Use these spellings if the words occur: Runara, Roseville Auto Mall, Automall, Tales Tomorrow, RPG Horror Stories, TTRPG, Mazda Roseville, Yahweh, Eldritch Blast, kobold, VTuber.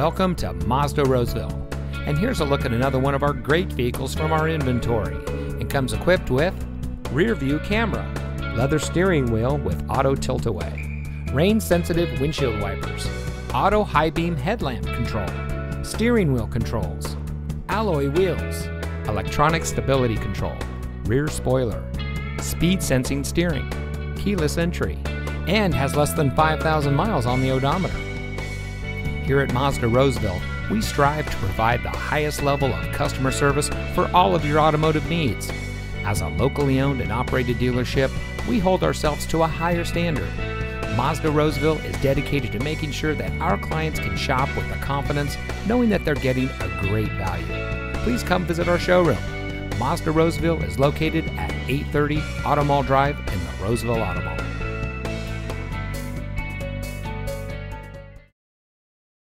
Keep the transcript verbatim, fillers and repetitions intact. Welcome to Mazda Roseville, and here's a look at another one of our great vehicles from our inventory. It comes equipped with rear view camera, leather steering wheel with auto tilt-away, rain-sensitive windshield wipers, auto high beam headlamp control, steering wheel controls, alloy wheels, electronic stability control, rear spoiler, speed sensing steering, keyless entry, and has less than five thousand miles on the odometer. Here at Mazda Roseville, we strive to provide the highest level of customer service for all of your automotive needs. As a locally owned and operated dealership, we hold ourselves to a higher standard. Mazda Roseville is dedicated to making sure that our clients can shop with the confidence, knowing that they're getting a great value. Please come visit our showroom. Mazda Roseville is located at eight thirty Auto Mall Drive in the Roseville Auto Mall.